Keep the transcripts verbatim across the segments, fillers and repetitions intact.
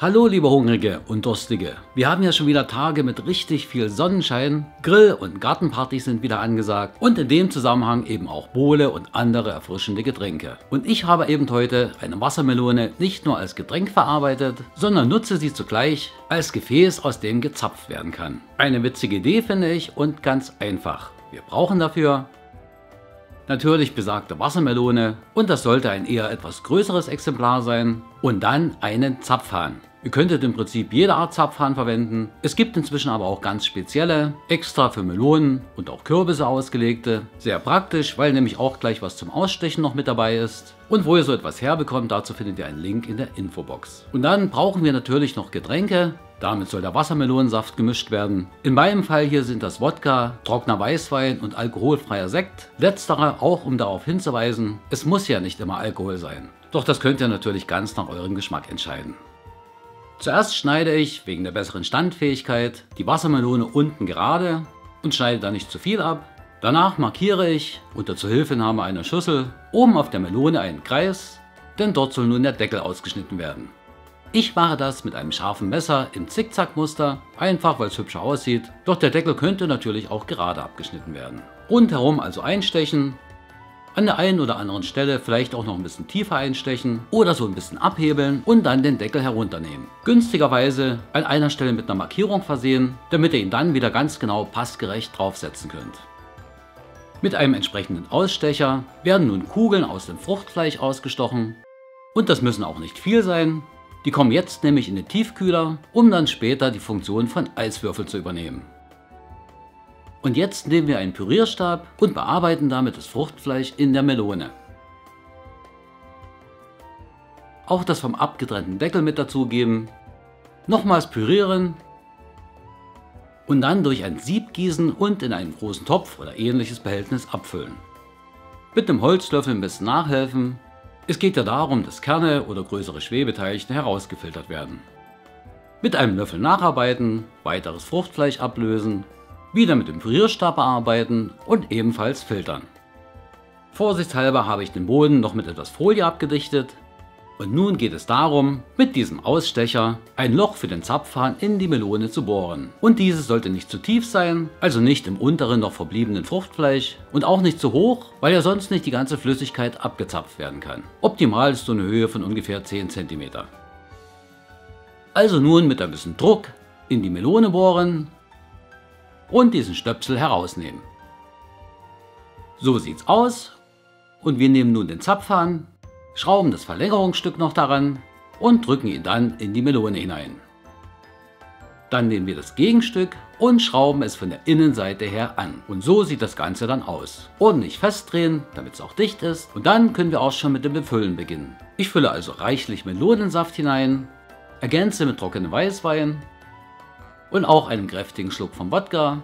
Hallo liebe Hungrige und Durstige, wir haben ja schon wieder Tage mit richtig viel Sonnenschein, Grill- und Gartenpartys sind wieder angesagt und in dem Zusammenhang eben auch Bowle und andere erfrischende Getränke. Und ich habe eben heute eine Wassermelone nicht nur als Getränk verarbeitet, sondern nutze sie zugleich als Gefäß, aus dem gezapft werden kann. Eine witzige Idee finde ich und ganz einfach. Wir brauchen dafür natürlich besagte Wassermelone, und das sollte ein eher etwas größeres Exemplar sein, und dann einen Zapfhahn. Ihr könntet im Prinzip jede Art Zapfhahn verwenden, es gibt inzwischen aber auch ganz spezielle, extra für Melonen und auch Kürbisse ausgelegte. Sehr praktisch, weil nämlich auch gleich was zum Ausstechen noch mit dabei ist. Und wo ihr so etwas herbekommt, dazu findet ihr einen Link in der Infobox. Und dann brauchen wir natürlich noch Getränke, damit soll der Wassermelonensaft gemischt werden. In meinem Fall hier sind das Wodka, trockener Weißwein und alkoholfreier Sekt. Letzterer auch, um darauf hinzuweisen, es muss ja nicht immer Alkohol sein. Doch das könnt ihr natürlich ganz nach eurem Geschmack entscheiden. Zuerst schneide ich, wegen der besseren Standfähigkeit, die Wassermelone unten gerade und schneide da nicht zu viel ab. Danach markiere ich unter Zuhilfenahme einer Schüssel oben auf der Melone einen Kreis, denn dort soll nun der Deckel ausgeschnitten werden. Ich mache das mit einem scharfen Messer im Zickzackmuster, einfach weil es hübscher aussieht, doch der Deckel könnte natürlich auch gerade abgeschnitten werden. Rundherum also einstechen, an der einen oder anderen Stelle vielleicht auch noch ein bisschen tiefer einstechen oder so ein bisschen abhebeln und dann den Deckel herunternehmen. Günstigerweise an einer Stelle mit einer Markierung versehen, damit ihr ihn dann wieder ganz genau passgerecht draufsetzen könnt. Mit einem entsprechenden Ausstecher werden nun Kugeln aus dem Fruchtfleisch ausgestochen, und das müssen auch nicht viel sein. Die kommen jetzt nämlich in den Tiefkühler, um dann später die Funktion von Eiswürfeln zu übernehmen. Und jetzt nehmen wir einen Pürierstab und bearbeiten damit das Fruchtfleisch in der Melone. Auch das vom abgetrennten Deckel mit dazugeben, nochmals pürieren und dann durch ein Sieb gießen und in einen großen Topf oder ähnliches Behältnis abfüllen. Mit einem Holzlöffel ein bisschen nachhelfen, es geht ja darum, dass Kerne oder größere Schwebeteilchen herausgefiltert werden. Mit einem Löffel nacharbeiten, weiteres Fruchtfleisch ablösen, wieder mit dem Pürierstab bearbeiten und ebenfalls filtern. Vorsichtshalber habe ich den Boden noch mit etwas Folie abgedichtet, und nun geht es darum, mit diesem Ausstecher ein Loch für den Zapfhahn in die Melone zu bohren. Und dieses sollte nicht zu tief sein, also nicht im unteren noch verbliebenen Fruchtfleisch, und auch nicht zu hoch, weil ja sonst nicht die ganze Flüssigkeit abgezapft werden kann. Optimal ist so eine Höhe von ungefähr zehn Zentimeter. Also nun mit ein bisschen Druck in die Melone bohren und diesen Stöpsel herausnehmen. So sieht's aus, und wir nehmen nun den Zapfhahn, schrauben das Verlängerungsstück noch daran und drücken ihn dann in die Melone hinein. Dann nehmen wir das Gegenstück und schrauben es von der Innenseite her an, und so sieht das Ganze dann aus. Ordentlich festdrehen, damit es auch dicht ist, und dann können wir auch schon mit dem Befüllen beginnen. Ich fülle also reichlich Melonensaft hinein, ergänze mit trockenem Weißwein und auch einen kräftigen Schluck vom Wodka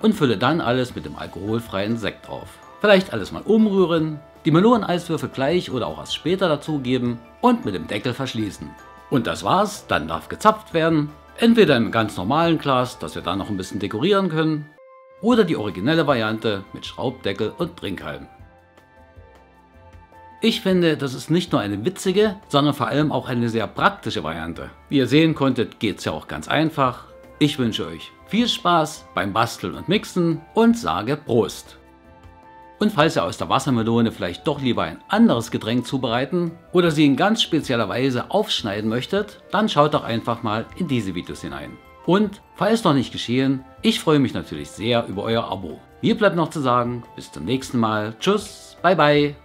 und fülle dann alles mit dem alkoholfreien Sekt drauf. Vielleicht alles mal umrühren, die Meloneneiswürfel gleich oder auch erst später dazugeben und mit dem Deckel verschließen. Und das war's, dann darf gezapft werden, entweder im ganz normalen Glas, das wir dann noch ein bisschen dekorieren können, oder die originelle Variante mit Schraubdeckel und Trinkhalm. Ich finde, das ist nicht nur eine witzige, sondern vor allem auch eine sehr praktische Variante. Wie ihr sehen konntet, geht's ja auch ganz einfach. Ich wünsche euch viel Spaß beim Basteln und Mixen und sage Prost! Und falls ihr aus der Wassermelone vielleicht doch lieber ein anderes Getränk zubereiten oder sie in ganz spezieller Weise aufschneiden möchtet, dann schaut doch einfach mal in diese Videos hinein. Und, falls noch nicht geschehen, ich freue mich natürlich sehr über euer Abo. Mir bleibt noch zu sagen, bis zum nächsten Mal, tschüss, bye bye!